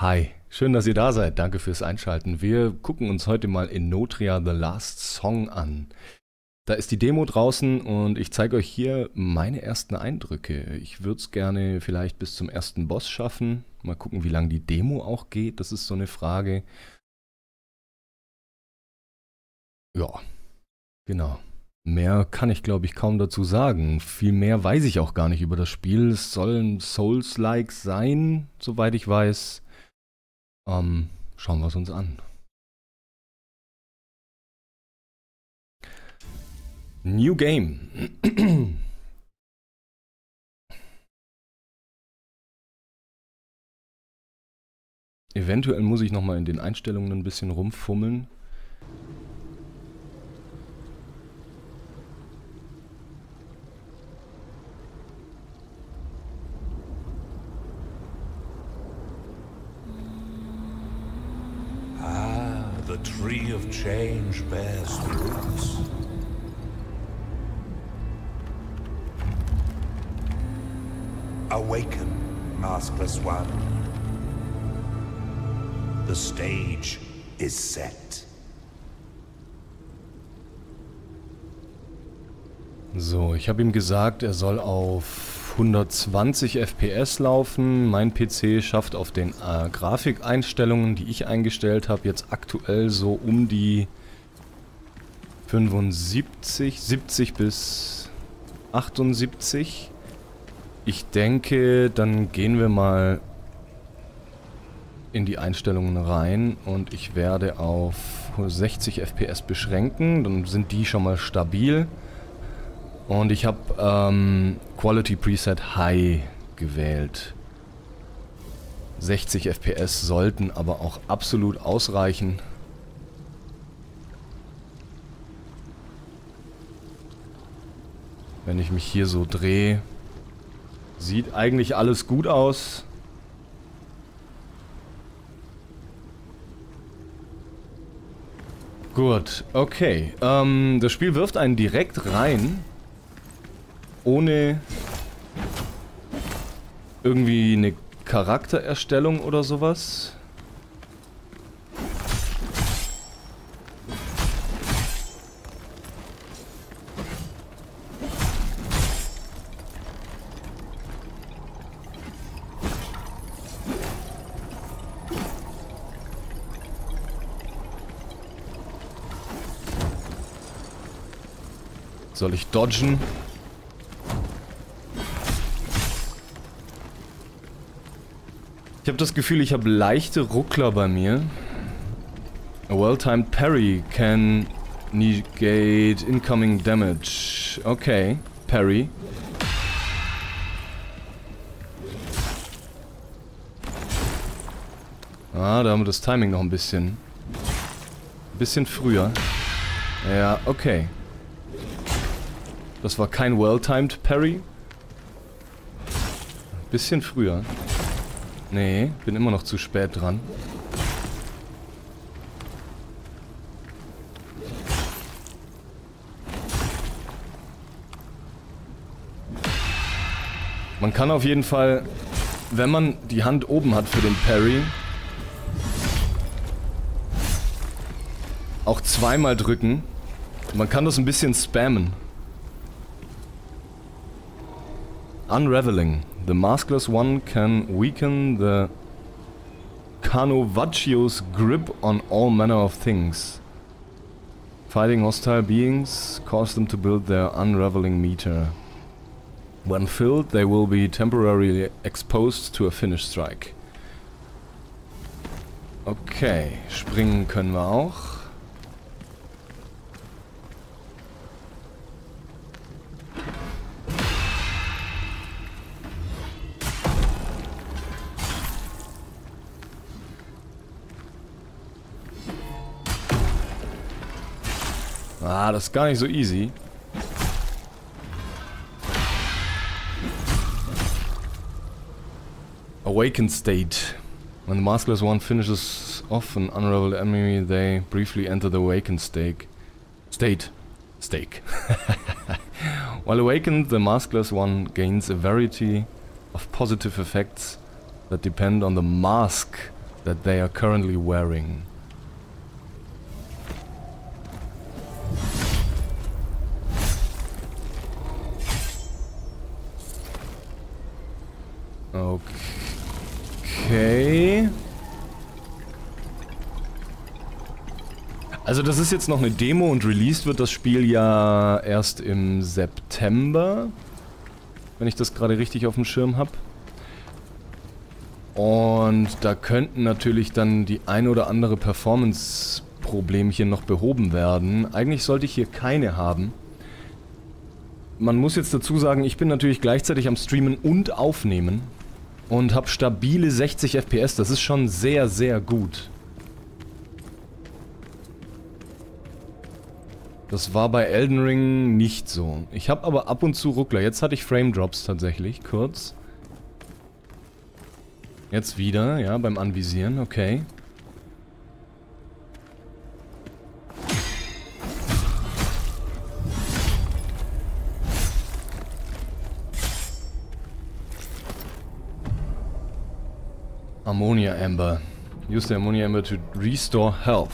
Hi, schön, dass ihr da seid. Danke fürs Einschalten. Wir gucken uns heute mal Enotria The Last Song an. Da ist die Demo draußen und ich zeige euch hier meine ersten Eindrücke. Ich würde es gerne vielleicht bis zum ersten Boss schaffen. Mal gucken, wie lange die Demo auch geht. Das ist so eine Frage. Ja, genau. Mehr kann ich, glaube ich, kaum dazu sagen. Viel mehr weiß ich auch gar nicht über das Spiel. Es soll ein Souls-like sein, soweit ich weiß. Schauen wir es uns an. New Game. Eventuell muss ich nochmal in den Einstellungen ein bisschen rumfummeln. The tree of change bears fruits. Awaken, maskless one. The stage is set. So, ich habe ihm gesagt, er soll auf 120 FPS laufen. Mein PC schafft auf den Grafikeinstellungen, die ich eingestellt habe, jetzt aktuell so um die 75, 70 bis 78. Ich denke, dann gehen wir mal in die Einstellungen rein und ich werde auf 60 FPS beschränken. Dann sind die schon mal stabil. Und ich habe Quality Preset High gewählt. 60 FPS sollten aber auch absolut ausreichen. Wenn ich mich hier so drehe, sieht eigentlich alles gut aus. Gut, okay. Das Spiel wirft einen direkt rein. Ohne irgendwie eine Charaktererstellung oder sowas. Soll ich dodgen? Ich habe das Gefühl, ich habe leichte Ruckler bei mir. A well-timed parry can negate incoming damage. Okay, parry. Ah, da haben wir das Timing noch ein bisschen. Bisschen früher. Ja, okay. Das war kein well-timed parry. Bisschen früher. Nee, bin immer noch zu spät dran. Man kann auf jeden Fall, wenn man die Hand oben hat für den Parry, auch zweimal drücken. Man kann das ein bisschen spammen. Unraveling. The maskless one can weaken the Canovaccio's grip on all manner of things. Fighting hostile beings cause them to build their unraveling meter. When filled, they will be temporarily exposed to a finish strike. Okay, springen können wir auch. Ah, das ist gar nicht so easy. Awakened state. When the maskless one finishes off an unraveled enemy, they briefly enter the awakened state. While awakened, the maskless one gains a variety of positive effects that depend on the mask that they are currently wearing. Okay. Also das ist jetzt noch eine Demo und released wird das Spiel ja erst im September, wenn ich das gerade richtig auf dem Schirm habe. Und da könnten natürlich dann die ein oder andere Performance-Problemchen noch behoben werden. Eigentlich sollte ich hier keine haben. Man muss jetzt dazu sagen, ich bin natürlich gleichzeitig am Streamen und Aufnehmen. Und habe stabile 60 FPS. Das ist schon sehr, sehr gut. Das war bei Elden Ring nicht so. Ich habe aber ab und zu Ruckler. Jetzt hatte ich Frame Drops tatsächlich, kurz. Jetzt wieder, ja, beim Anvisieren, okay. Ammonia Amber. Use the Ammonia Amber to restore health.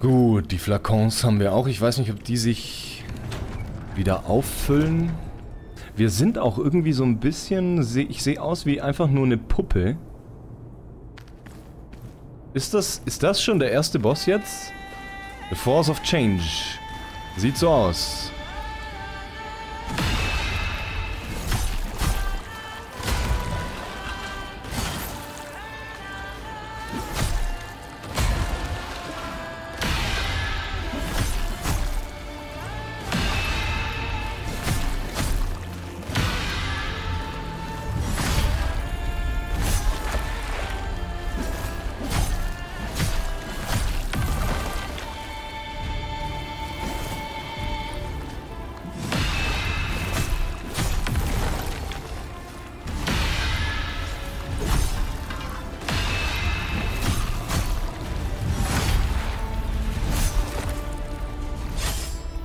Gut, die Flakons haben wir auch. Ich weiß nicht, ob die sich wieder auffüllen. Wir sind auch irgendwie so ein bisschen... Ich sehe aus wie einfach nur eine Puppe. Ist das schon der erste Boss jetzt? The Force of Change. Sieht so aus.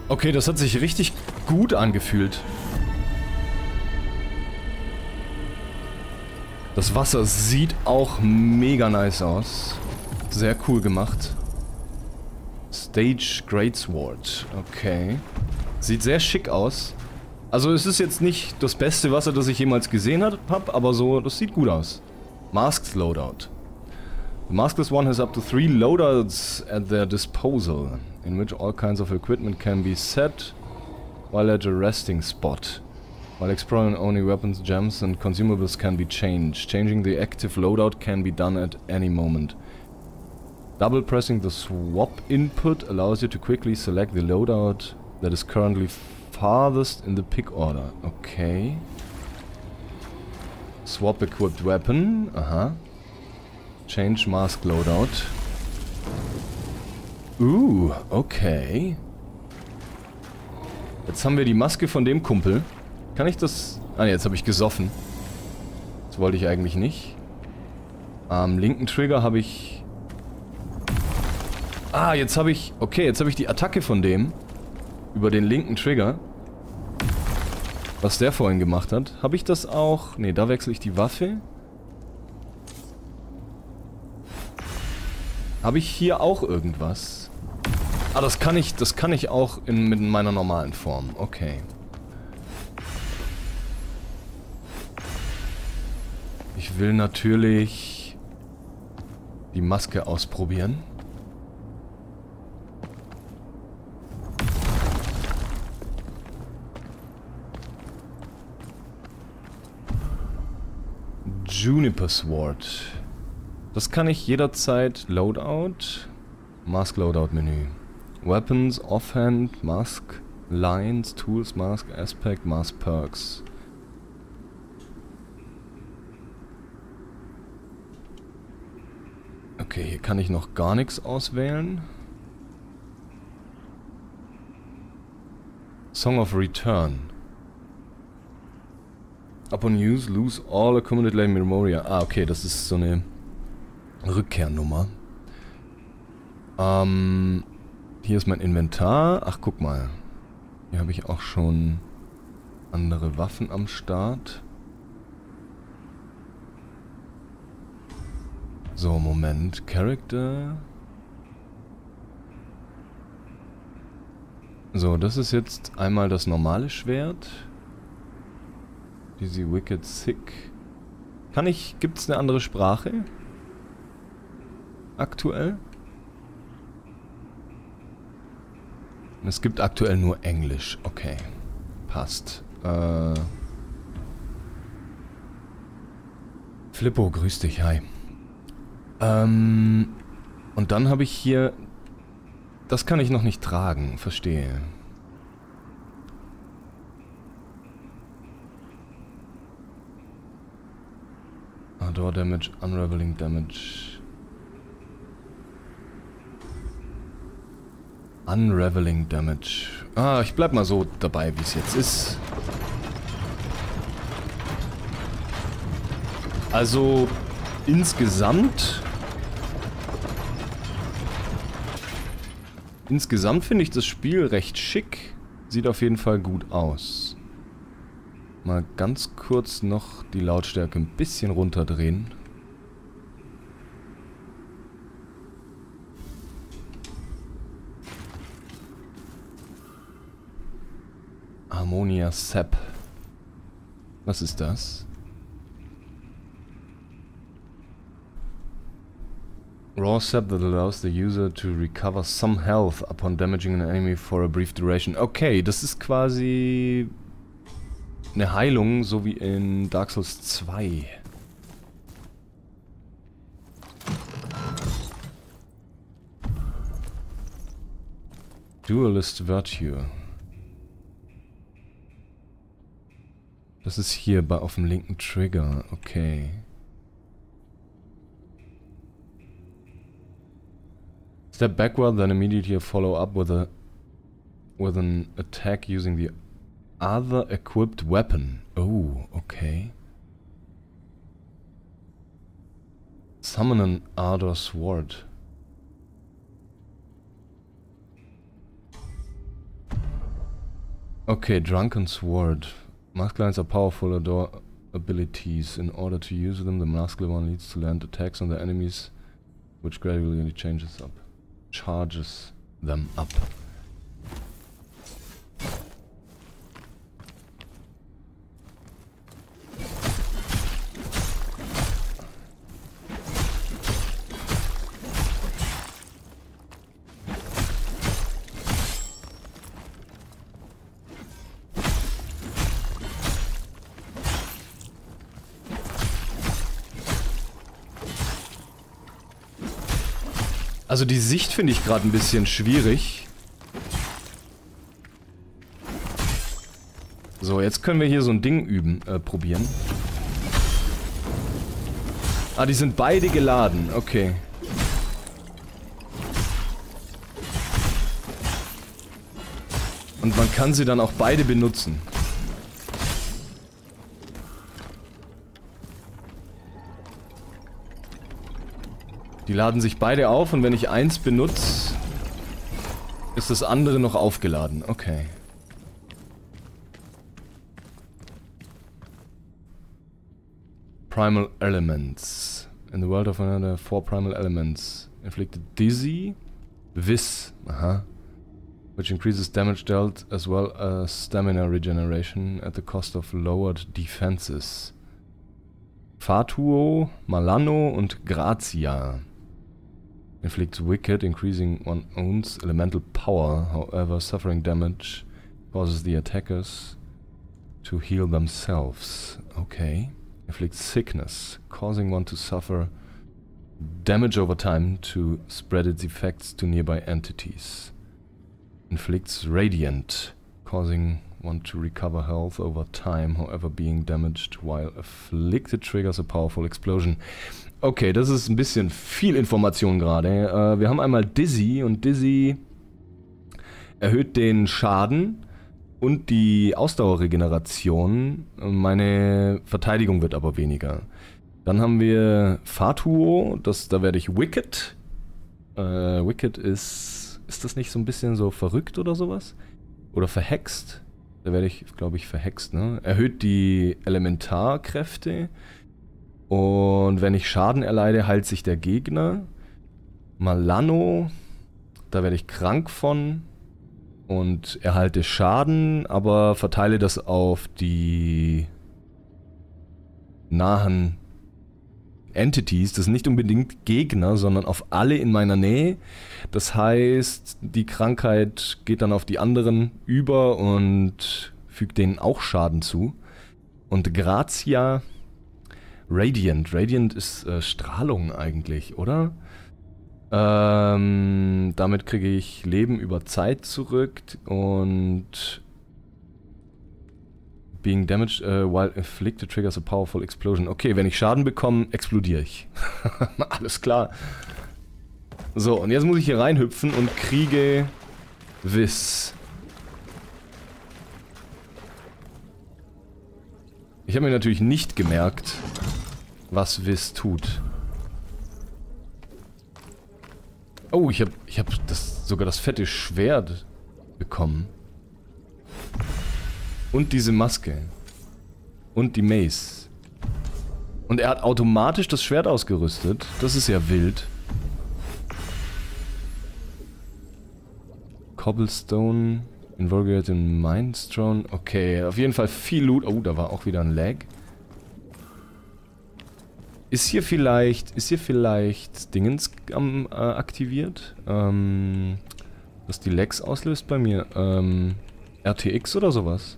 Okay, das hat sich richtig gut angefühlt. Das Wasser sieht auch mega nice aus. Sehr cool gemacht. Stage Greatsword. Okay. Sieht sehr schick aus. Also es ist jetzt nicht das beste Wasser, das ich jemals gesehen habe, aber so, das sieht gut aus. Masks Loadout. The maskless one has up to 3 loadouts at their disposal, in which all kinds of equipment can be set while at a resting spot. While exploring only weapons, gems and consumables can be changed. Changing the active loadout can be done at any moment. Double pressing the swap input allows you to quickly select the loadout that is currently farthest in the pick order. Okay. Swap equipped weapon. Aha. Change Mask Loadout. Okay. Jetzt haben wir die Maske von dem Kumpel. Kann ich das... Ah, jetzt habe ich gesoffen. Das wollte ich eigentlich nicht. Am linken Trigger habe ich... Ah, jetzt habe ich... Okay, jetzt habe ich die Attacke von dem. Über den linken Trigger. Was der vorhin gemacht hat. Habe ich das auch... Ne, da wechsle ich die Waffe. Habe ich hier auch irgendwas? Ah, das kann ich auch mit meiner normalen Form. Okay. Ich will natürlich die Maske ausprobieren. Juniper Sword. Das kann ich jederzeit Loadout, Mask Loadout Menü, Weapons, Offhand, Mask, Lines, Tools, Mask, Aspect, Mask Perks. Okay, hier kann ich noch gar nichts auswählen. Song of Return. Upon use, lose all accumulated memoria. Ah, okay, das ist so eine... Rückkehrnummer. Hier ist mein Inventar. Ach, guck mal. Hier habe ich auch schon andere Waffen am Start. So, Moment. Character. So, das ist jetzt einmal das normale Schwert. Dizzy Wicked Sick. Gibt's eine andere Sprache? Aktuell? Es gibt aktuell nur Englisch. Okay. Passt. Flippo, grüß dich. Hi. Und dann habe ich hier... Das kann ich noch nicht tragen. Verstehe. Adore Damage, Unraveling Damage. Unraveling Damage. Ah, ich bleib mal so dabei, wie es jetzt ist. Also, insgesamt finde ich das Spiel recht schick. Sieht auf jeden Fall gut aus. Mal ganz kurz noch die Lautstärke ein bisschen runterdrehen. Harmonia Sap. Was ist das? Raw Sap that allows the user to recover some health upon damaging an enemy for a brief duration. Okay, das ist quasi eine Heilung, so wie in Dark Souls 2. Dualist Virtue. Das ist hier auf dem linken Trigger, okay. Step backward, then immediately follow up with an attack using the other equipped weapon. Oh, okay. Summon an Ardor Sword. Okay, Drunken Sword. Masklines are powerful Adore abilities. In order to use them, the masculine one needs to land attacks on the enemies, which gradually charges them up. Also die Sicht finde ich gerade ein bisschen schwierig. So, jetzt können wir hier so ein Ding probieren. Ah, die sind beide geladen. Okay. Und man kann sie dann auch beide benutzen. Die laden sich beide auf und wenn ich eins benutze, ist das andere noch aufgeladen. Okay. Primal Elements. In the world of another 4 primal elements. Inflicted dizzy. Vis. Aha. Which increases damage dealt as well as stamina regeneration at the cost of lowered defenses. Fatuo, Malano und Grazia. Inflicts Wicked, increasing one own's elemental power, however suffering damage causes the attackers to heal themselves. Okay. Inflicts Sickness, causing one to suffer damage over time to spread its effects to nearby entities. Inflicts Radiant, causing one to recover health over time, however being damaged while afflicted triggers a powerful explosion. Okay, das ist ein bisschen viel Information gerade. Wir haben einmal Dizzy und Dizzy erhöht den Schaden und die Ausdauerregeneration. Meine Verteidigung wird aber weniger. Dann haben wir Fatuo, da werde ich Wicked. Wicked ist das nicht so ein bisschen so verrückt oder sowas? Oder verhext? Da werde ich, glaube ich, verhext, ne? Erhöht die Elementarkräfte. Und wenn ich Schaden erleide, heilt sich der Gegner. Malano. Da werde ich krank von. Und erhalte Schaden, aber verteile das auf die nahen Entities, das sind nicht unbedingt Gegner, sondern auf alle in meiner Nähe. Das heißt, die Krankheit geht dann auf die anderen über und fügt denen auch Schaden zu. Und Grazia Radiant. Radiant ist Strahlung eigentlich, oder? Damit kriege ich Leben über Zeit zurück und being damaged while inflicted triggers a powerful explosion. Okay, wenn ich Schaden bekomme, explodiere ich. Alles klar. So, und jetzt muss ich hier reinhüpfen und kriege Wiss. Ich habe mir natürlich nicht gemerkt, was Wiss tut. Oh, ich hab sogar das fette Schwert bekommen. Und diese Maske. Und die Mace. Und er hat automatisch das Schwert ausgerüstet. Das ist ja wild. Cobblestone. Involved in Mindstone. Okay, auf jeden Fall viel Loot. Oh, da war auch wieder ein Lag. Ist hier vielleicht Dingens aktiviert? Was die Lags auslöst bei mir? RTX oder sowas?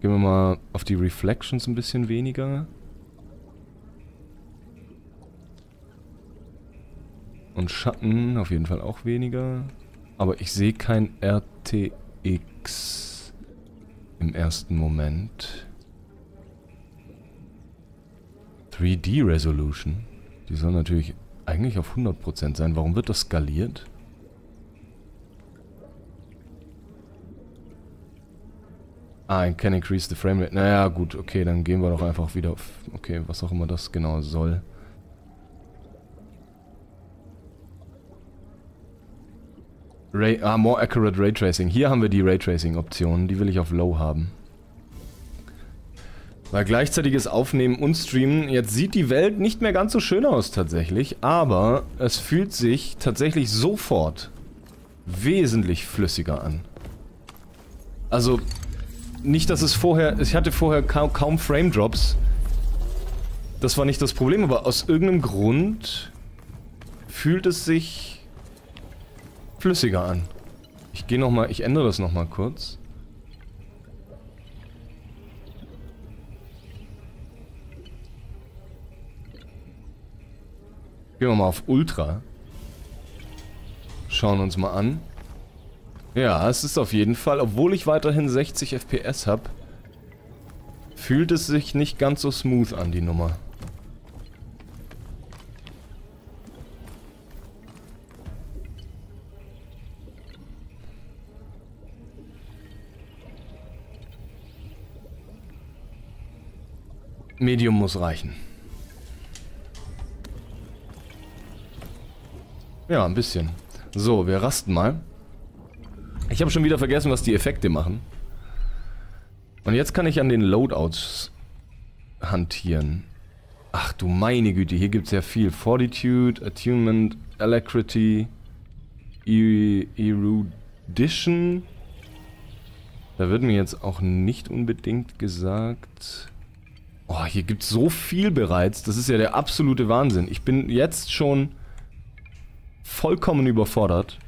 Gehen wir mal auf die Reflections ein bisschen weniger. Und Schatten auf jeden Fall auch weniger. Aber ich sehe kein RTX im ersten Moment. 3D Resolution. Die soll natürlich eigentlich auf 100% sein. Warum wird das skaliert? Ah, I can increase the frame rate. Naja, gut, okay, dann gehen wir doch einfach wieder auf... Okay, was auch immer das genau soll. More accurate Raytracing. Hier haben wir die Raytracing-Option. Die will ich auf Low haben. Weil gleichzeitiges Aufnehmen und Streamen, jetzt sieht die Welt nicht mehr ganz so schön aus tatsächlich, aber es fühlt sich tatsächlich sofort wesentlich flüssiger an. Also... Nicht, dass es vorher... Ich hatte vorher kaum Frame-Drops. Das war nicht das Problem, aber aus irgendeinem Grund fühlt es sich flüssiger an. Ich ändere das nochmal kurz. Gehen wir mal auf Ultra. Schauen uns mal an. Ja, es ist auf jeden Fall, obwohl ich weiterhin 60 FPS habe, fühlt es sich nicht ganz so smooth an, die Nummer. Medium muss reichen. Ja, ein bisschen. So, wir rasten mal. Ich habe schon wieder vergessen, was die Effekte machen. Und jetzt kann ich an den Loadouts hantieren. Ach du meine Güte, hier gibt es ja viel. Fortitude, Attunement, Alacrity, Erudition. Da wird mir jetzt auch nicht unbedingt gesagt... Oh, hier gibt es so viel bereits. Das ist ja der absolute Wahnsinn. Ich bin jetzt schon vollkommen überfordert.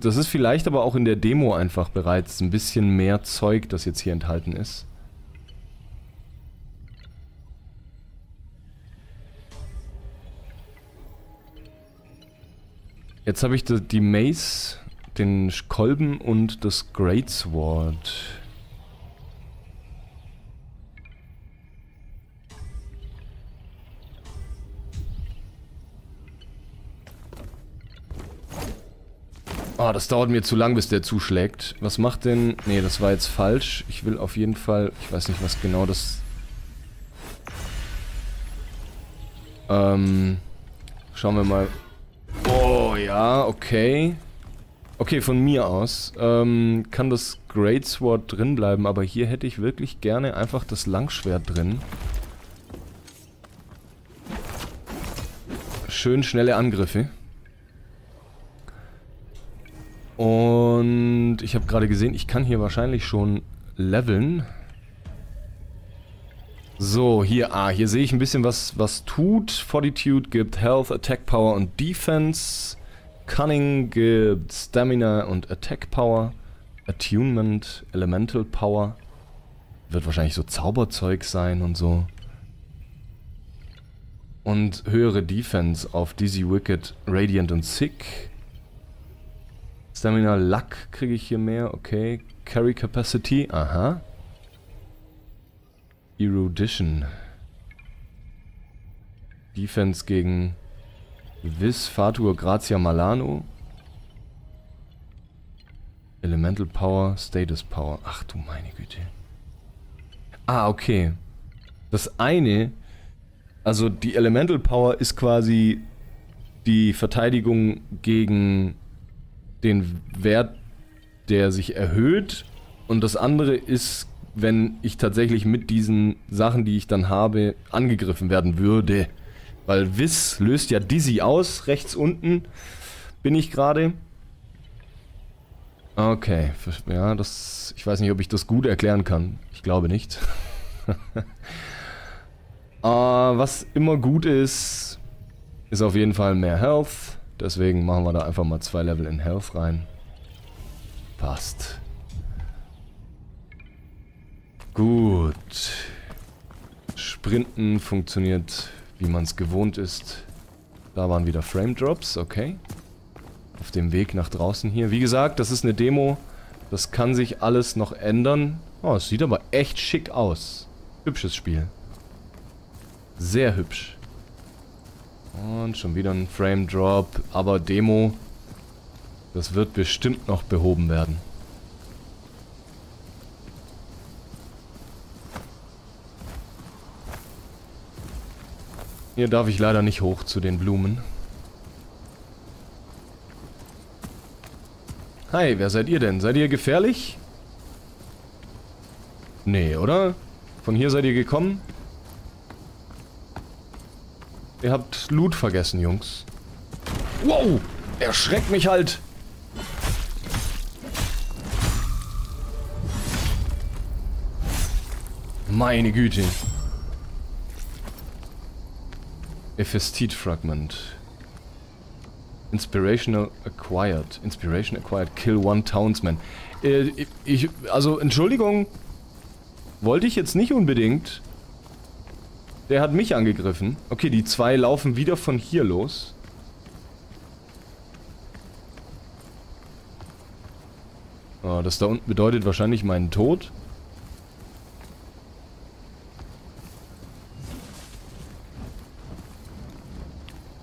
Das ist vielleicht aber auch in der Demo einfach bereits ein bisschen mehr Zeug, das jetzt hier enthalten ist. Jetzt habe ich die Mace, den Kolben und das Greatsword. Ah, das dauert mir zu lang, bis der zuschlägt. Was macht denn... Nee, das war jetzt falsch. Ich will auf jeden Fall... Ich weiß nicht, was genau das... Schauen wir mal. Oh, ja, okay. Okay, von mir aus kann das Greatsword drin bleiben, aber hier hätte ich wirklich gerne einfach das Langschwert drin. Schön schnelle Angriffe. Und ich habe gerade gesehen, ich kann hier wahrscheinlich schon leveln. So, hier, hier sehe ich ein bisschen was tut. Fortitude gibt Health, Attack Power und Defense. Cunning gibt Stamina und Attack Power. Attunement, Elemental Power. Wird wahrscheinlich so Zauberzeug sein und so. Und höhere Defense auf Dizzy, Wicked, Radiant und Sick. Stamina, Luck kriege ich hier mehr, okay. Carry Capacity, aha. Erudition. Defense gegen Vis, Fatur, Grazia, Malano. Elemental Power, Status Power. Ach du meine Güte. Ah, okay. Das eine, also die Elemental Power ist quasi die Verteidigung gegen den Wert, der sich erhöht. Und das andere ist, wenn ich tatsächlich mit diesen Sachen, die ich dann habe, angegriffen werden würde. Weil Wiss löst ja Dizzy aus, rechts unten bin ich gerade. Okay, ja, das, ich weiß nicht, ob ich das gut erklären kann. Ich glaube nicht. Was immer gut ist, ist auf jeden Fall mehr Health. Deswegen machen wir da einfach mal 2 Level in Health rein. Passt. Gut. Sprinten funktioniert, wie man es gewohnt ist. Da waren wieder Frame Drops, okay. Auf dem Weg nach draußen hier. Wie gesagt, das ist eine Demo. Das kann sich alles noch ändern. Oh, es sieht aber echt schick aus. Hübsches Spiel. Sehr hübsch. Und schon wieder ein Frame Drop. Aber Demo, das wird bestimmt noch behoben werden. Hier darf ich leider nicht hoch zu den Blumen. Hi, wer seid ihr denn? Seid ihr gefährlich? Nee, oder? Von hier seid ihr gekommen? Ihr habt Loot vergessen, Jungs. Wow! Erschreckt mich halt! Meine Güte! Ephistit-Fragment. Inspirational acquired. Inspiration acquired. Kill one townsman. Also, Entschuldigung. Wollte ich jetzt nicht unbedingt. Der hat mich angegriffen. Okay, die zwei laufen wieder von hier los. Oh, das da unten bedeutet wahrscheinlich meinen Tod.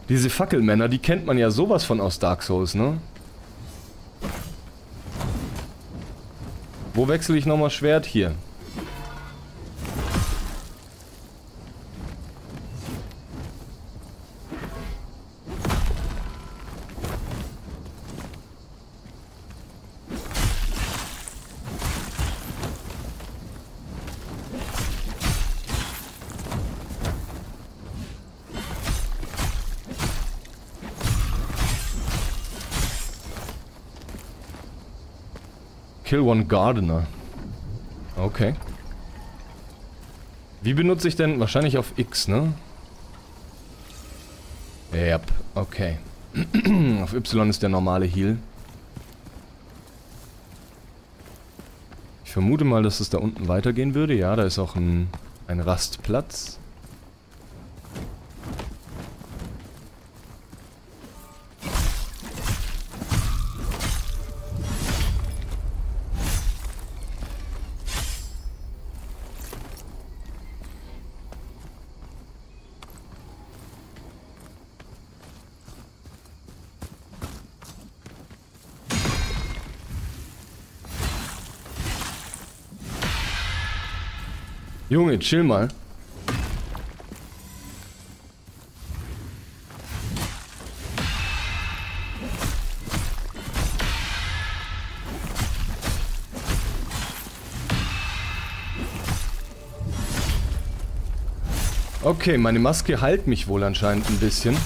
Diese Fackelmänner, die kennt man ja sowas von aus Dark Souls, ne? Wo wechsle ich nochmal Schwert? Hier. Kill one Gardener. Okay. Wie benutze ich denn? Wahrscheinlich auf X, ne? Yep, okay. Auf Y ist der normale Heal. Ich vermute mal, dass es da unten weitergehen würde. Ja, da ist auch ein Rastplatz. Junge, chill mal. Okay, meine Maske heilt mich wohl anscheinend ein bisschen.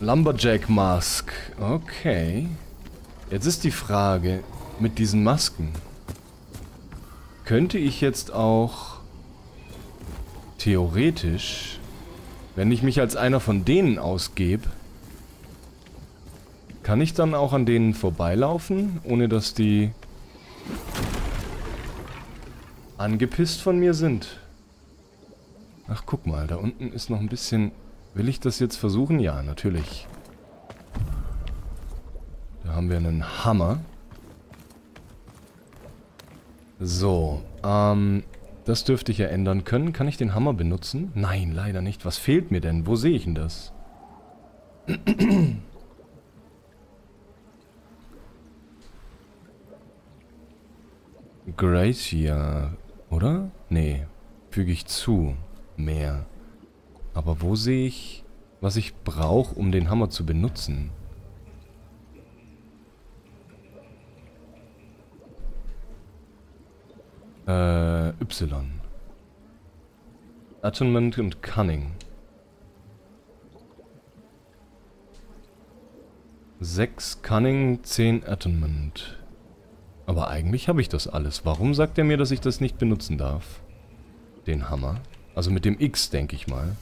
Lumberjack Mask. Okay. Jetzt ist die Frage mit diesen Masken. Könnte ich jetzt auch theoretisch, wenn ich mich als einer von denen ausgebe, kann ich dann auch an denen vorbeilaufen, ohne dass die angepisst von mir sind? Ach, guck mal, da unten ist noch ein bisschen... Will ich das jetzt versuchen? Ja, natürlich. Da haben wir einen Hammer. So, das dürfte ich ja ändern können. Kann ich den Hammer benutzen? Nein, leider nicht. Was fehlt mir denn? Wo sehe ich denn das? Gracia, oder? Nee, füge ich zu. Mehr. Aber wo sehe ich, was ich brauche, um den Hammer zu benutzen? Y. Attunement und Cunning. 6 Cunning, 10 Attunement. Aber eigentlich habe ich das alles. Warum sagt er mir, dass ich das nicht benutzen darf? Den Hammer. Also mit dem X, denke ich mal.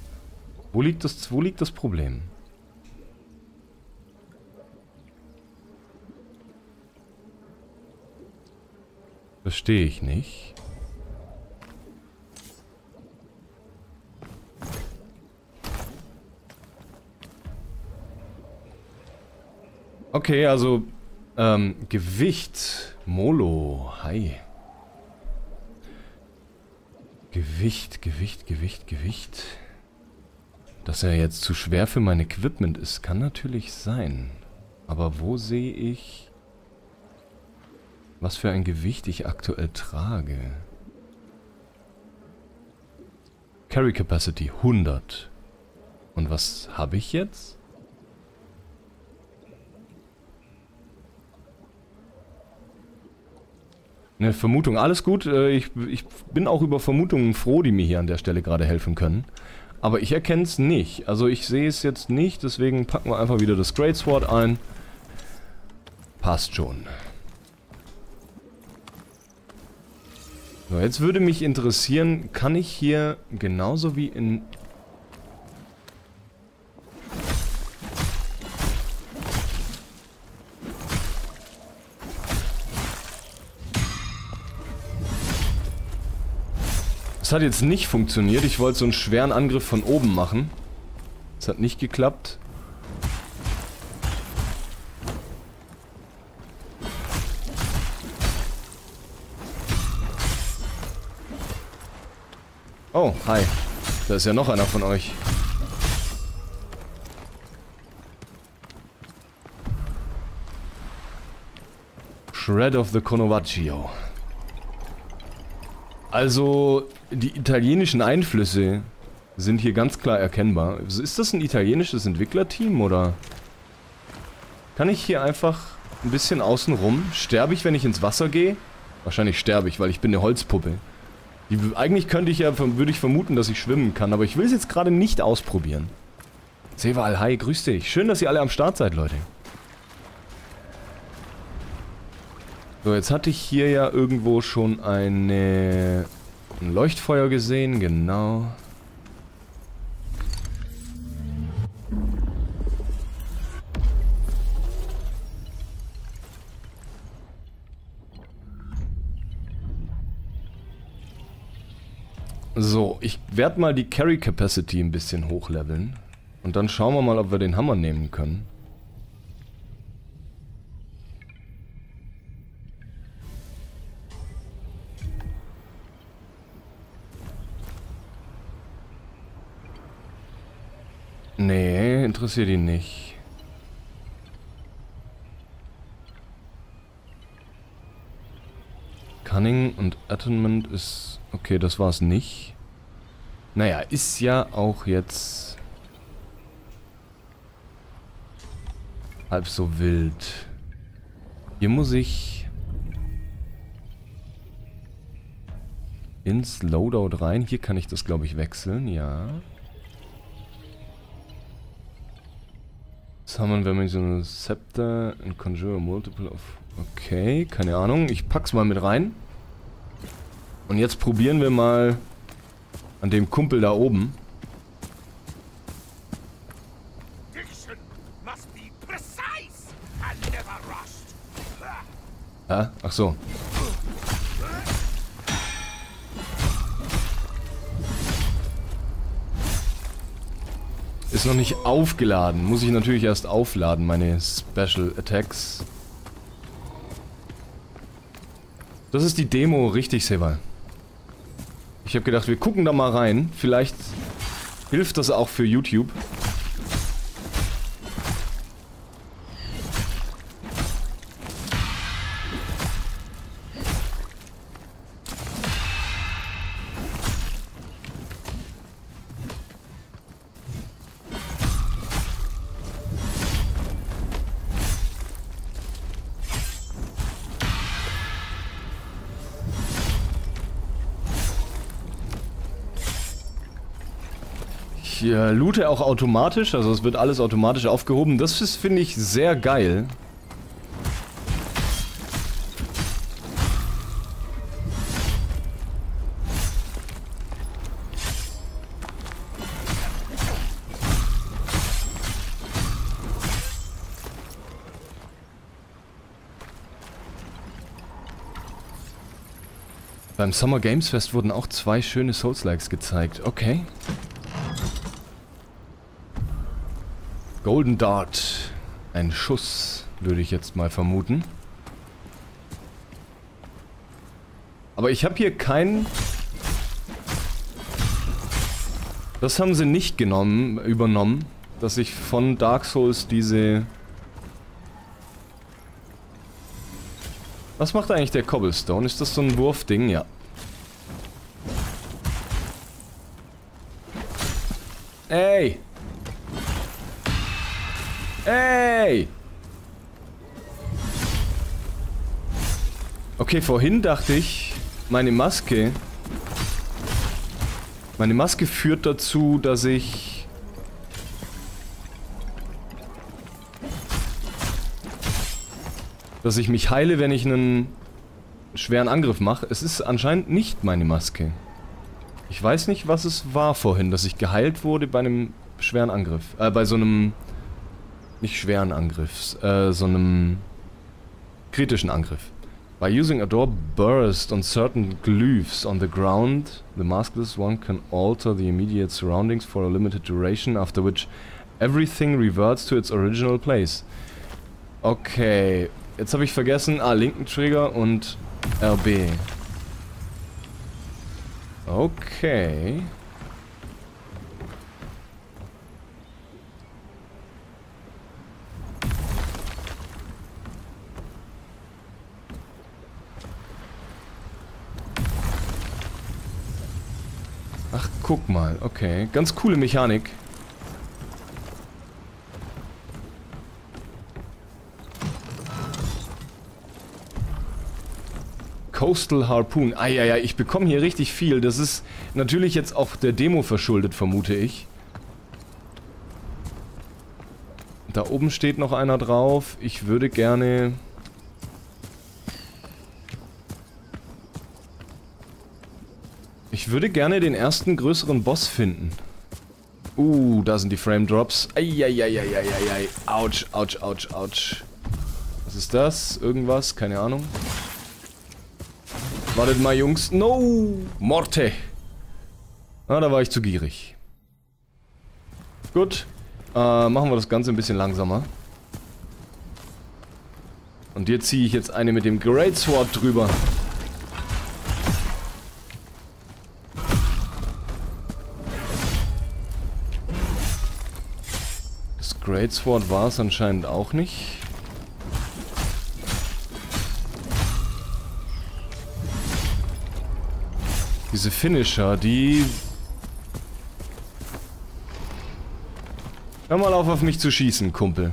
Wo liegt das Problem? Verstehe ich nicht. Okay, also Gewicht. Molo. Hi. Gewicht. Dass er jetzt zu schwer für mein Equipment ist, kann natürlich sein. Aber wo sehe ich, was für ein Gewicht ich aktuell trage? Carry Capacity 100. Und was habe ich jetzt? Eine Vermutung, alles gut. Ich bin auch über Vermutungen froh, die mir hier an der Stelle gerade helfen können. Aber ich erkenne es nicht. Also ich sehe es jetzt nicht, deswegen packen wir einfach wieder das Greatsword ein. Passt schon. So, jetzt würde mich interessieren, kann ich hier genauso wie in... Das hat jetzt nicht funktioniert. Ich wollte so einen schweren Angriff von oben machen. Das hat nicht geklappt. Oh, hi. Da ist ja noch einer von euch. Shred of the Canovaccio. Also, die italienischen Einflüsse sind hier ganz klar erkennbar. Ist das ein italienisches Entwicklerteam, oder? Kann ich hier einfach ein bisschen außen rum? Sterbe ich, wenn ich ins Wasser gehe? Wahrscheinlich sterbe ich, weil ich bin eine Holzpuppe. Eigentlich könnte ich ja, würde ich vermuten, dass ich schwimmen kann, aber ich will es jetzt gerade nicht ausprobieren. Seval, hi, grüß dich. Schön, dass ihr alle am Start seid, Leute. So, jetzt hatte ich hier ja irgendwo schon ein Leuchtfeuer gesehen, genau. So, ich werde mal die Carry Capacity ein bisschen hochleveln. Und dann schauen wir mal, ob wir den Hammer nehmen können. Nee, interessiert ihn nicht. Cunning und Attunement ist... Okay, das war's nicht. Naja, ist ja auch jetzt... halb so wild. Hier muss ich... ins Loadout rein. Hier kann ich das, glaube ich, wechseln, ja. Summon, wenn man so ein Scepter and Conjure Multiple of... Okay, keine Ahnung. Ich pack's mal mit rein. Und jetzt probieren wir mal an dem Kumpel da oben. Ah, ach so. Ist noch nicht aufgeladen. Muss ich natürlich erst aufladen, meine Special Attacks. Das ist die Demo, richtig, Seval. Ich habe gedacht, wir gucken da mal rein. Vielleicht hilft das auch für YouTube. Ich loote auch automatisch, also es wird alles automatisch aufgehoben. Das ist, finde ich, sehr geil. Beim Summer Games Fest wurden auch 2 schöne Souls-Likes gezeigt. Okay. Golden Dart. Ein Schuss, würde ich jetzt mal vermuten. Aber ich habe hier keinen... Das haben sie nicht übernommen, dass ich von Dark Souls diese... Was macht eigentlich der Cobblestone? Ist das so ein Wurfding? Ja. Ey! Ey! Okay, vorhin dachte ich, meine Maske führt dazu, dass ich... dass ich mich heile, wenn ich einen schweren Angriff mache. Es ist anscheinend nicht meine Maske. Ich weiß nicht, was es war vorhin, dass ich geheilt wurde bei einem schweren Angriff. Bei so einem... nicht schweren Angriffs, sondern kritischen Angriff. By using a door burst on certain glyphs on the ground, the maskless one can alter the immediate surroundings for a limited duration, after which everything reverts to its original place. Okay, jetzt habe ich vergessen, linken Trigger und RB. Okay. Ach, guck mal. Okay. Ganz coole Mechanik. Coastal Harpoon. Ah, ja, ja. Ich bekomme hier richtig viel. Das ist natürlich jetzt auch der Demo verschuldet, vermute ich. Da oben steht noch einer drauf. Ich würde gerne... ich würde gerne den ersten größeren Boss finden. Da sind die Frame Drops. Eieieiei. Autsch, autsch, autsch, autsch. Was ist das? Irgendwas? Keine Ahnung. Wartet mal, Jungs. No! Morte! Ah, da war ich zu gierig. Gut. Machen wir das Ganze ein bisschen langsamer. Und hier ziehe ich jetzt eine mit dem Great Sword drüber. Great Sword war es anscheinend auch nicht. Diese Finisher, die... Hör mal auf mich zu schießen, Kumpel.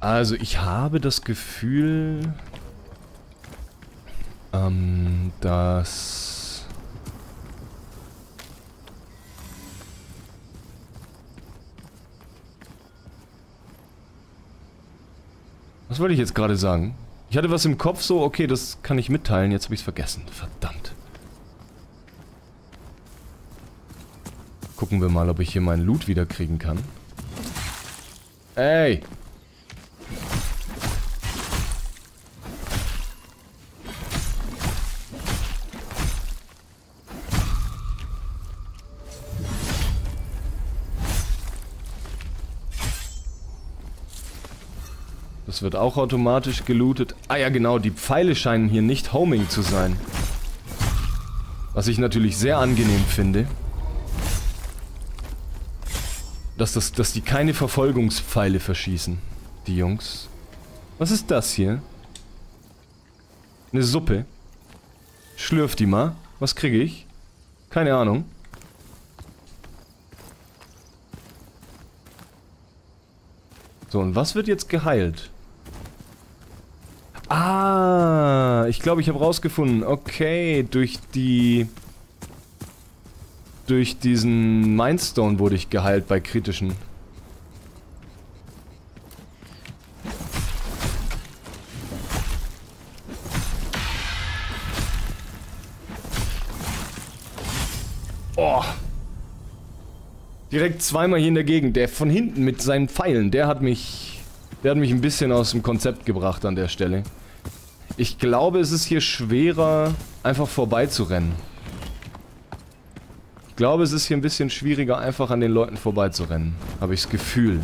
Also ich habe das Gefühl, dass was wollte ich jetzt gerade sagen? Ich hatte was im Kopf, so, okay, das kann ich mitteilen, jetzt habe ich es vergessen. Verdammt. Gucken wir mal, ob ich hier meinen Loot wiederkriegen kann. Ey! Wird auch automatisch gelootet. Ah ja, genau, die Pfeile scheinen hier nicht homing zu sein. Was ich natürlich sehr angenehm finde. Dass die keine Verfolgungspfeile verschießen, die Jungs. Was ist das hier? Eine Suppe. Schlürf die mal. Was kriege ich? Keine Ahnung. So, und was wird jetzt geheilt? Ah, ich glaube, ich habe rausgefunden. Okay, durch diesen Mindstone wurde ich geheilt bei kritischen. Oh. Direkt zweimal hier in der Gegend. Der von hinten mit seinen Pfeilen, der hat mich ein bisschen aus dem Konzept gebracht an der Stelle. Ich glaube, es ist hier schwerer, einfach vorbeizurennen. Ich glaube, es ist hier ein bisschen schwieriger, einfach an den Leuten vorbeizurennen. Habe ich das Gefühl.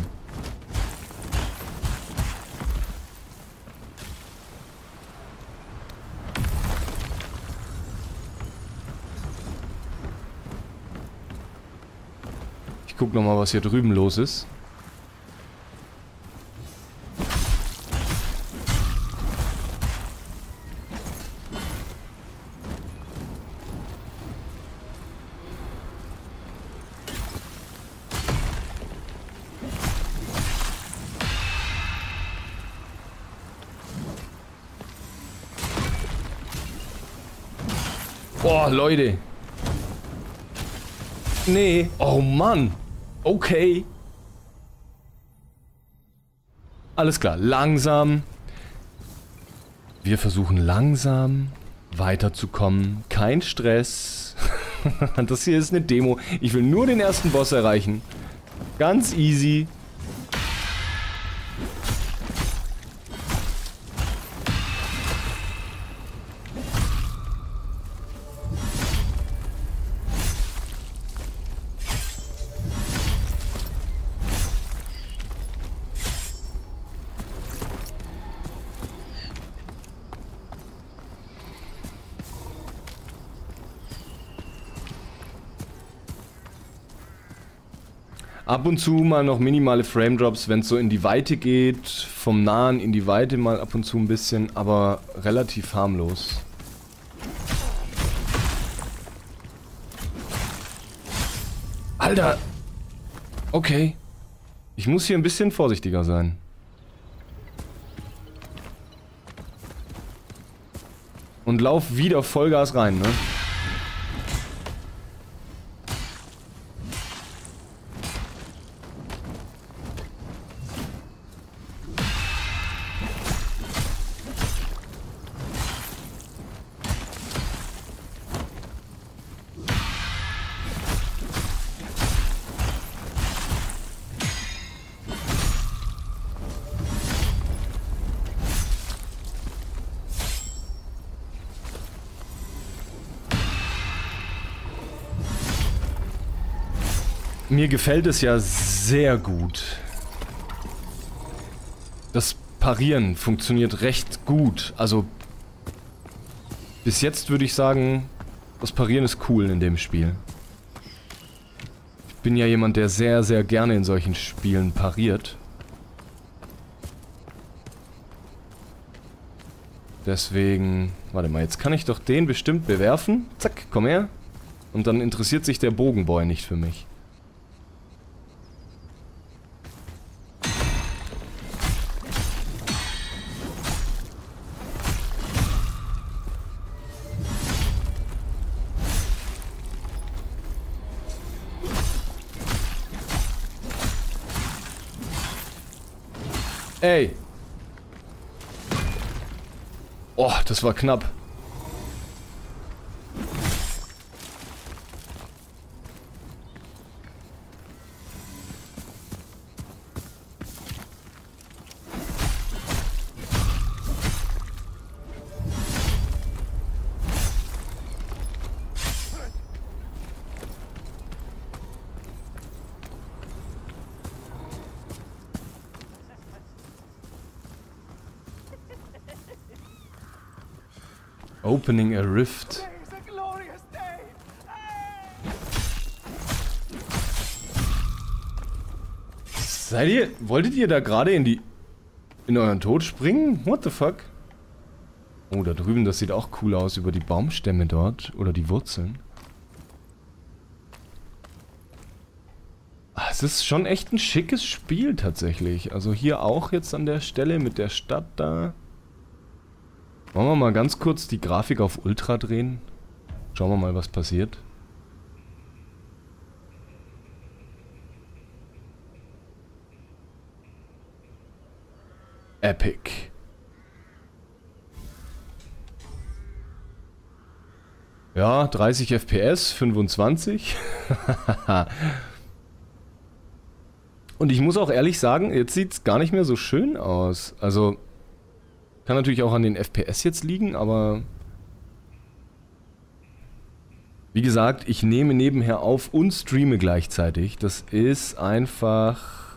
Ich gucke nochmal, was hier drüben los ist. Oh, Leute. Nee. Oh, Mann. Okay. Alles klar. Langsam. Wir versuchen langsam weiterzukommen. Kein Stress. Das hier ist eine Demo. Ich will nur den ersten Boss erreichen. Ganz easy. Ab und zu mal noch minimale Frame-Drops, wenn es so in die Weite geht, vom Nahen in die Weite mal ab und zu ein bisschen, aber relativ harmlos. Alter! Okay. Ich muss hier ein bisschen vorsichtiger sein. Und lauf wieder Vollgas rein, ne? Mir gefällt es ja sehr gut. Das Parieren funktioniert recht gut. Also Bis jetzt würde ich sagen, das Parieren ist cool in dem Spiel. Ich bin ja jemand, der sehr, sehr gerne in solchen Spielen pariert. Deswegen, warte mal, jetzt kann ich doch den bestimmt bewerfen. Zack, komm her. Und dann interessiert sich der Bogenboy nicht für mich. Ey! Oh, das war knapp. Opening a rift. Wolltet ihr da gerade in euren Tod springen? What the fuck? Oh, da drüben, das sieht auch cool aus über die Baumstämme dort. Oder die Wurzeln. Es ist schon echt ein schickes Spiel tatsächlich. Also hier auch jetzt an der Stelle mit der Stadt da. Wollen wir mal ganz kurz die Grafik auf Ultra drehen? Schauen wir mal, was passiert. Epic. Ja, 30 FPS, 25. Und ich muss auch ehrlich sagen, jetzt sieht es gar nicht mehr so schön aus. Also... Kann natürlich auch an den FPS jetzt liegen, aber wie gesagt, ich nehme nebenher auf und streame gleichzeitig. Das ist einfach...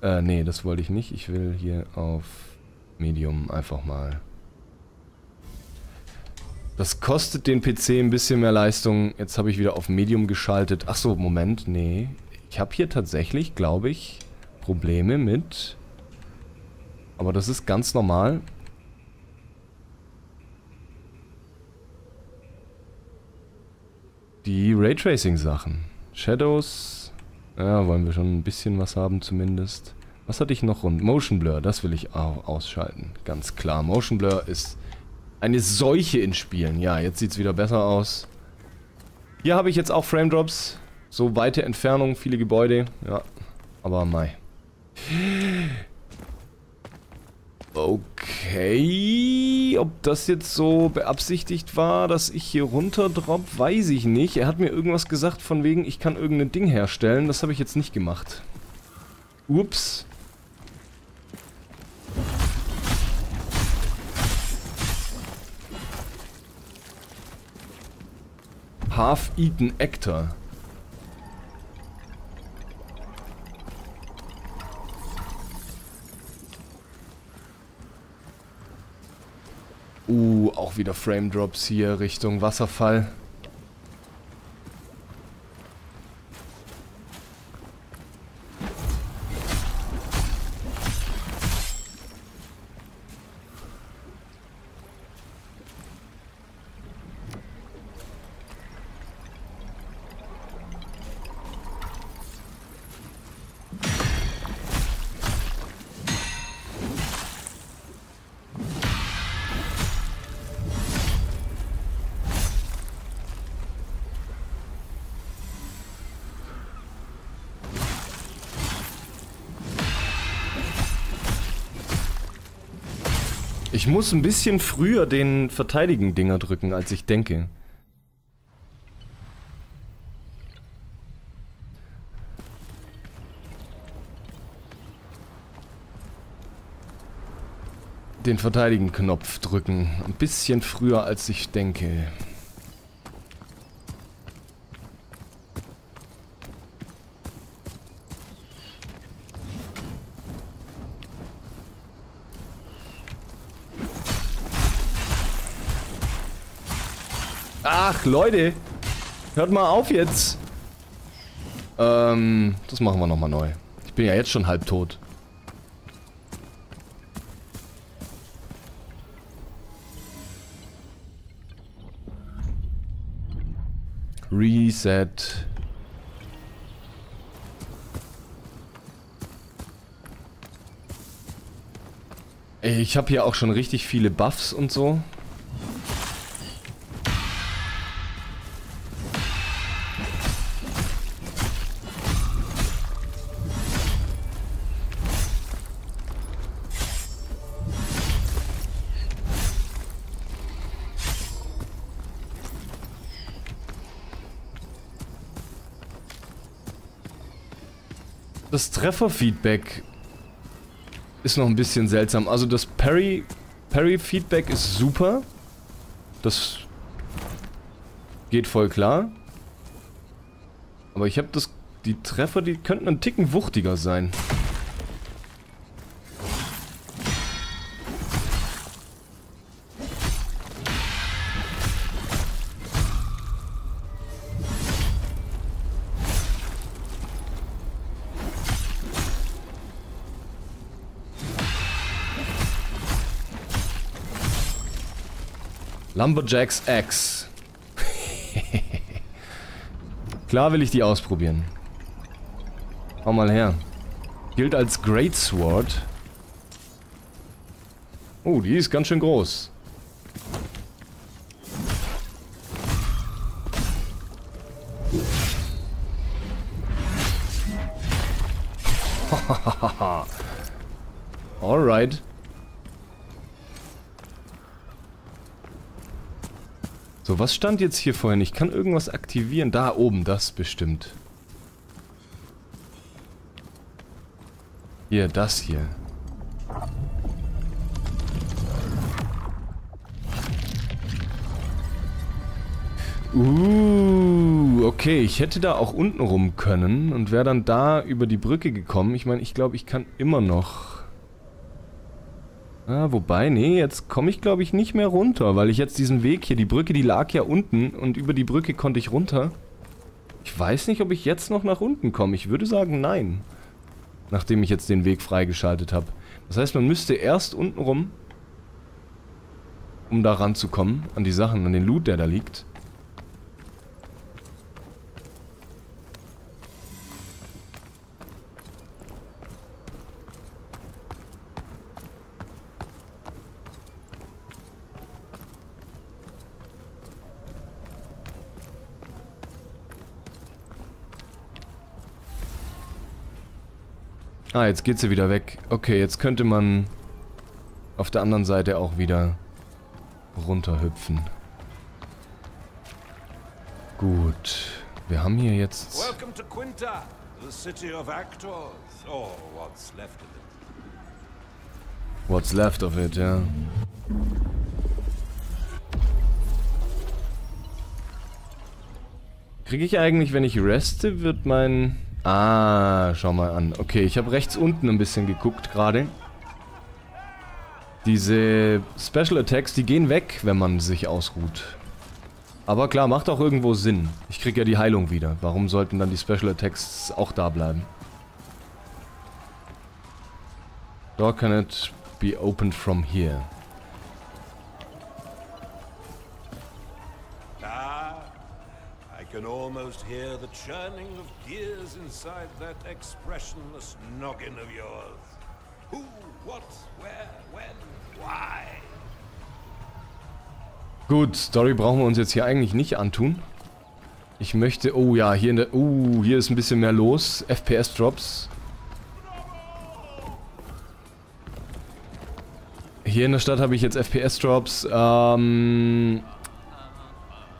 nee, das wollte ich nicht. Ich will hier auf Medium einfach mal... Das kostet den PC ein bisschen mehr Leistung. Jetzt habe ich wieder auf Medium geschaltet. Achso, Moment, nee. Ich habe hier tatsächlich, glaube ich, Probleme mit... Aber das ist ganz normal. Die Raytracing-Sachen. Shadows. Ja, wollen wir schon ein bisschen was haben zumindest. Was hatte ich noch? Und Motion Blur, das will ich auch ausschalten. Ganz klar, Motion Blur ist eine Seuche in Spielen. Ja, jetzt sieht es wieder besser aus. Hier habe ich jetzt auch Frame Drops. So weite Entfernung, viele Gebäude. Ja, aber mei. Okay, ob das jetzt so beabsichtigt war, dass ich hier runterdrop, weiß ich nicht. Er hat mir irgendwas gesagt von wegen, ich kann irgendein Ding herstellen. Das habe ich jetzt nicht gemacht. Ups. Half-Eaten Actor. Auch wieder Frame Drops hier Richtung Wasserfall. Ich muss ein bisschen früher den Verteidigen-Dinger drücken, als ich denke. Den Verteidigen-Knopf drücken. Ein bisschen früher, als ich denke. Ach, Leute. Hört mal auf jetzt. Das machen wir nochmal neu. Ich bin ja jetzt schon halb tot. Reset. Ich habe hier auch schon richtig viele Buffs und so. Das Trefferfeedback ist noch ein bisschen seltsam. Also das Parry-Feedback ist super. Das geht voll klar. Aber ich habe das... Die Treffer, die könnten einen Ticken wuchtiger sein. Lumberjack's Axe. Klar will ich die ausprobieren. Hau mal her. Gilt als Great Sword. Oh, die ist ganz schön groß. Alright. So, was stand jetzt hier vorhin? Ich kann irgendwas aktivieren. Da oben, das bestimmt. Hier, das hier. Okay, ich hätte da auch unten rum können und wäre dann da über die Brücke gekommen. Ich meine, ich glaube, ich kann immer noch... Ah, wobei, nee, jetzt komme ich, glaube ich, nicht mehr runter, weil ich jetzt diesen Weg hier, die Brücke, die lag ja unten und über die Brücke konnte ich runter. Ich weiß nicht, ob ich jetzt noch nach unten komme. Ich würde sagen, nein. Nachdem ich jetzt den Weg freigeschaltet habe. Das heißt, man müsste erst unten rum, um da ranzukommen, an die Sachen, an den Loot, der da liegt. Ah, jetzt geht sie wieder weg. Okay, jetzt könnte man auf der anderen Seite auch wieder runterhüpfen. Gut. Wir haben hier jetzt... Welcome to Quinta, the city of actors. Oh, what's left of it. What's left of it, ja. Kriege ich eigentlich, wenn ich reste, wird mein... Ah, schau mal an. Okay, ich habe rechts unten ein bisschen geguckt gerade. Diese Special Attacks, die gehen weg, wenn man sich ausruht. Aber klar, macht auch irgendwo Sinn. Ich kriege ja die Heilung wieder. Warum sollten dann die Special Attacks auch da bleiben? Door cannot be opened from here. I can almost hear the churning of gears inside that expressionless noggin of yours. Who, what, where, when, why? Gut, Story brauchen wir uns jetzt hier eigentlich nicht antun. Ich möchte... Oh ja, hier in der... hier ist ein bisschen mehr los. FPS-Drops. Hier in der Stadt habe ich jetzt FPS-Drops.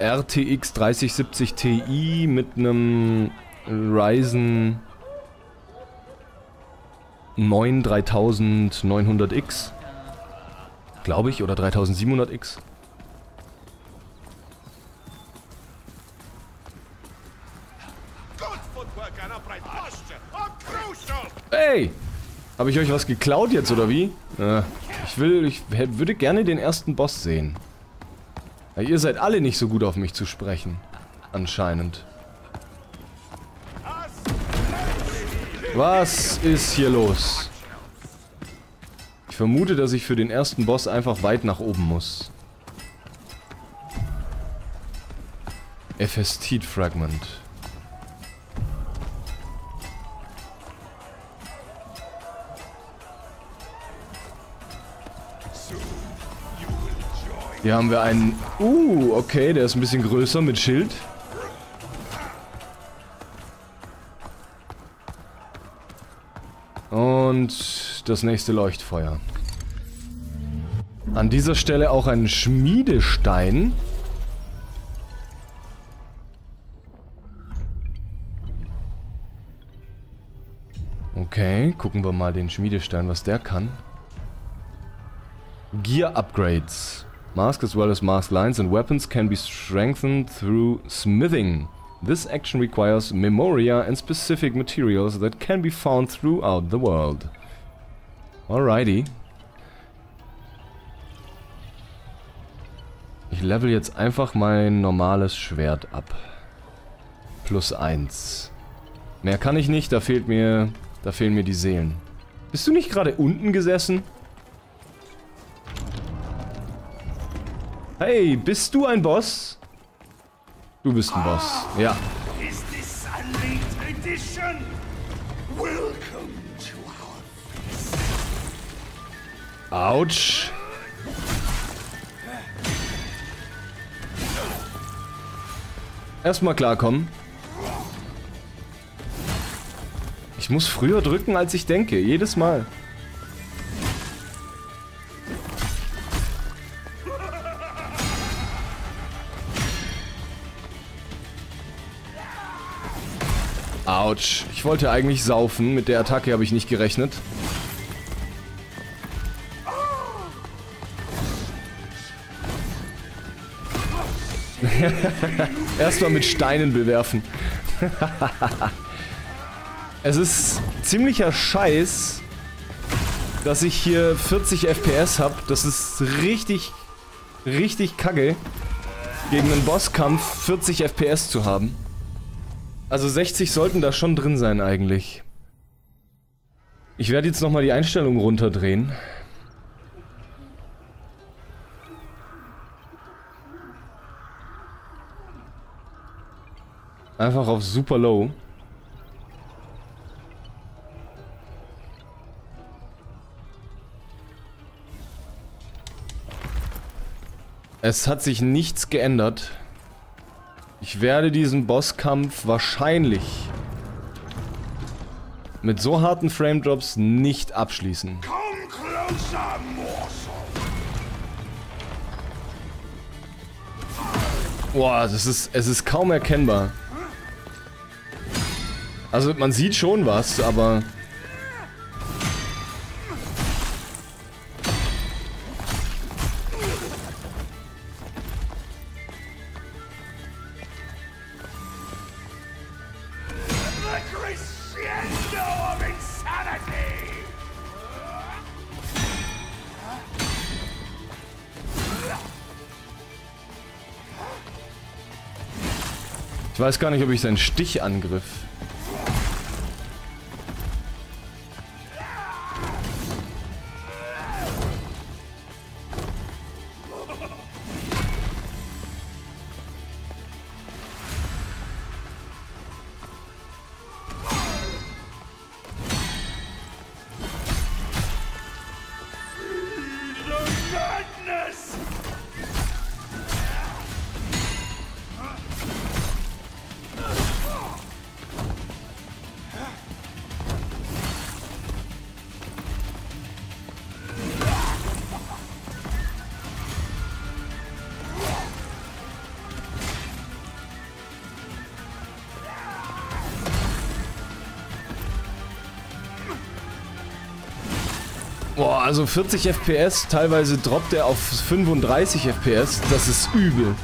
RTX 3070 Ti mit einem Ryzen 9 3900X, glaube ich, oder 3700X. Hey! Habe ich euch was geklaut jetzt, oder wie? Ich würde gerne den ersten Boss sehen. Ja, ihr seid alle nicht so gut auf mich zu sprechen. Anscheinend. Was ist hier los? Ich vermute, dass ich für den ersten Boss einfach weit nach oben muss. Ephes-Tit-Fragment. Hier haben wir einen... okay, der ist ein bisschen größer mit Schild. Und das nächste Leuchtfeuer. An dieser Stelle auch ein Schmiedestein. Okay, gucken wir mal den Schmiedestein, was der kann. Gear Upgrades. Mask as well as mask lines and weapons can be strengthened through smithing. This action requires memoria and specific materials that can be found throughout the world. Alrighty. Ich level jetzt einfach mein normales Schwert ab. +1. Mehr kann ich nicht, da fehlen mir die Seelen. Bist du nicht gerade unten gesessen? Hey, bist du ein Boss? Du bist ein Boss, ja. Is this a late edition? Welcome to our feast. Autsch. Erstmal klarkommen. Ich muss früher drücken, als ich denke, jedes Mal. Autsch. Ich wollte eigentlich saufen. Mit der Attacke habe ich nicht gerechnet. Erstmal mit Steinen bewerfen. Es ist ziemlicher Scheiß, dass ich hier 40 FPS habe. Das ist richtig, richtig kacke, gegen einen Bosskampf 40 FPS zu haben. Also 60 sollten da schon drin sein eigentlich. Ich werde jetzt nochmal die Einstellung runterdrehen. Einfach auf super low. Es hat sich nichts geändert. Ich werde diesen Bosskampf wahrscheinlich mit so harten Frame-Drops nicht abschließen. Boah, es ist kaum erkennbar. Also man sieht schon was, aber... Ich weiß gar nicht, ob ich seinen Stichangriff... Boah, also 40 FPS, teilweise droppt er auf 35 FPS, das ist übel.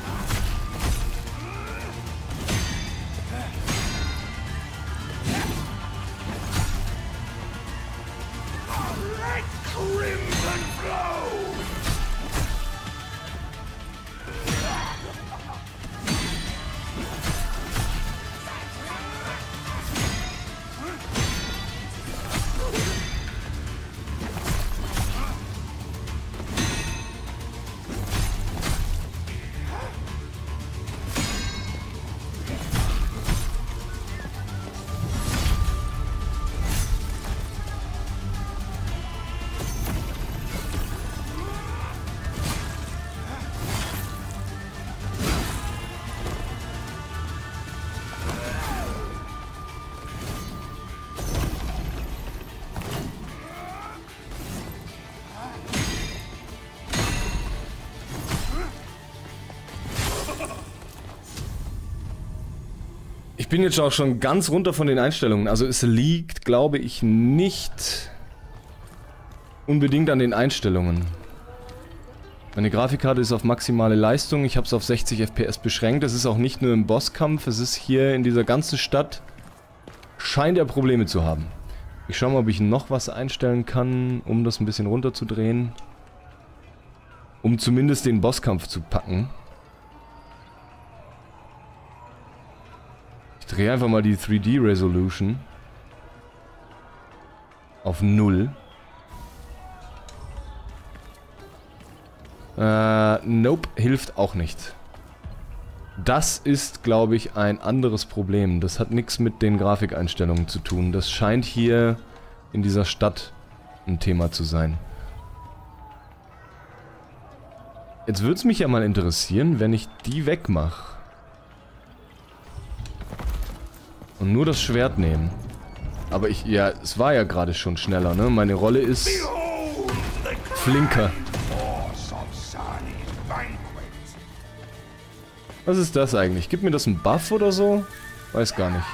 Ich bin jetzt auch schon ganz runter von den Einstellungen. Also es liegt, glaube ich, nicht unbedingt an den Einstellungen. Meine Grafikkarte ist auf maximale Leistung. Ich habe es auf 60 FPS beschränkt. Es ist auch nicht nur im Bosskampf. Es ist hier in dieser ganzen Stadt. Scheint er Probleme zu haben. Ich schaue mal, ob ich noch was einstellen kann, um das ein bisschen runterzudrehen. Um zumindest den Bosskampf zu packen. Ich drehe einfach mal die 3D-Resolution auf 0. Nope, hilft auch nicht. Das ist, glaube ich, ein anderes Problem. Das hat nichts mit den Grafikeinstellungen zu tun. Das scheint hier in dieser Stadt ein Thema zu sein. Jetzt würde es mich ja mal interessieren, wenn ich die wegmache. Und nur das Schwert nehmen. Aber ich, ja, es war ja gerade schon schneller, ne? Meine Rolle ist flinker. Was ist das eigentlich? Gibt mir das einen Buff oder so? Weiß gar nicht.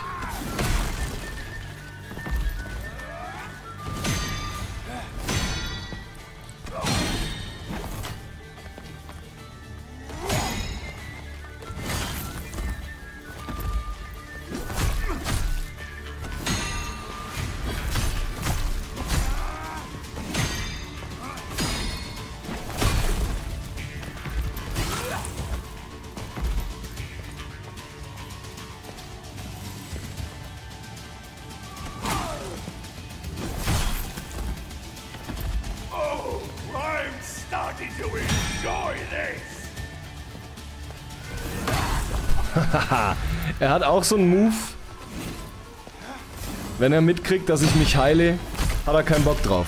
Er hat auch so einen Move. Wenn er mitkriegt, dass ich mich heile, hat er keinen Bock drauf.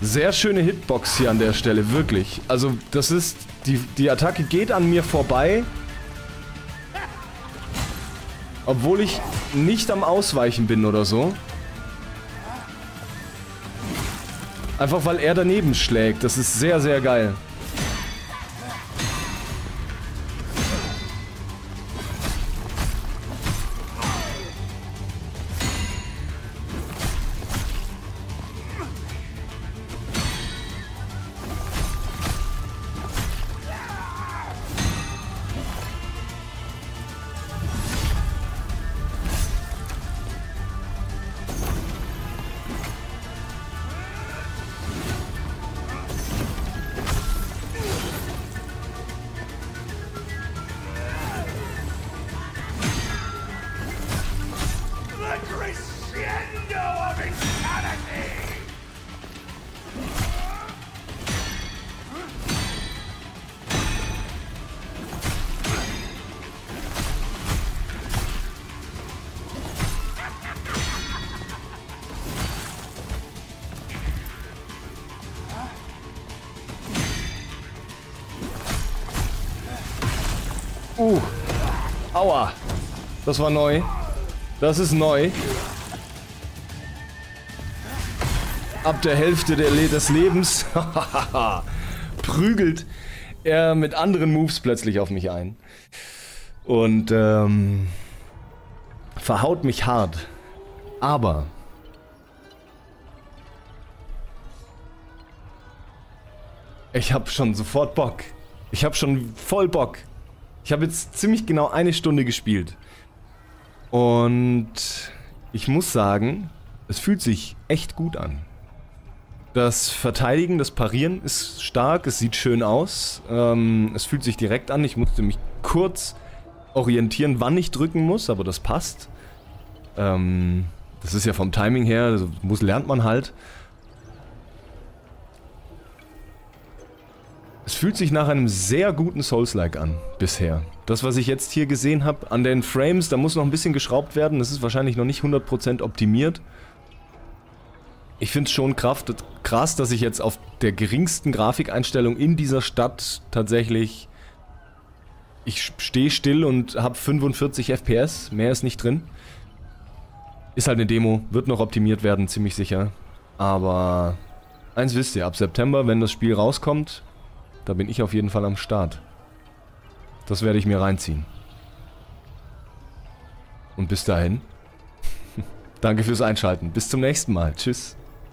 Sehr schöne Hitbox hier an der Stelle, wirklich. Also das ist, die Attacke geht an mir vorbei. Obwohl ich nicht am Ausweichen bin oder so. Einfach weil er daneben schlägt. Das ist sehr, sehr geil. Aua. Das war neu. Das ist neu. Ab der Hälfte des Lebens prügelt er mit anderen Moves plötzlich auf mich ein. Und verhaut mich hart. Aber ich hab schon sofort Bock. Ich hab schon voll Bock. Ich habe jetzt ziemlich genau eine Stunde gespielt und ich muss sagen, es fühlt sich echt gut an. Das Verteidigen, das Parieren ist stark, es sieht schön aus, es fühlt sich direkt an. Ich musste mich kurz orientieren, wann ich drücken muss, aber das passt. Das ist ja vom Timing her, also lernt man halt. Es fühlt sich nach einem sehr guten Souls-like an, bisher. Das, was ich jetzt hier gesehen habe, an den Frames, da muss noch ein bisschen geschraubt werden. Das ist wahrscheinlich noch nicht 100% optimiert. Ich finde es schon krass, dass ich jetzt auf der geringsten Grafikeinstellung in dieser Stadt tatsächlich... Ich stehe still und habe 45 FPS, mehr ist nicht drin. Ist halt eine Demo, wird noch optimiert werden, ziemlich sicher. Aber eins wisst ihr, ab September, wenn das Spiel rauskommt, da bin ich auf jeden Fall am Start. Das werde ich mir reinziehen. Und bis dahin, danke fürs Einschalten. Bis zum nächsten Mal. Tschüss.